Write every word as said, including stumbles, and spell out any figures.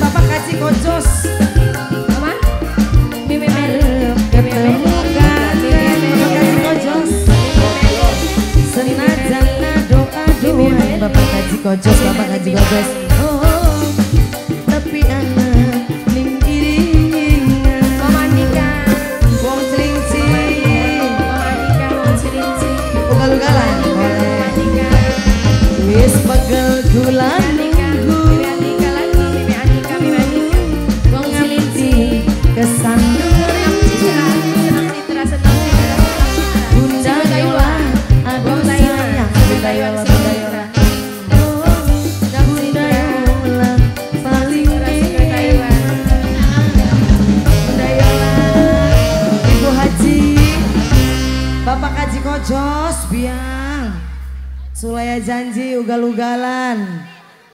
Bapak Haji Kocos, Bapak Haji Kocos, oh, oh, tapi anak Bapak Kaji Kojos biang Sulaya janji ugal-ugalan.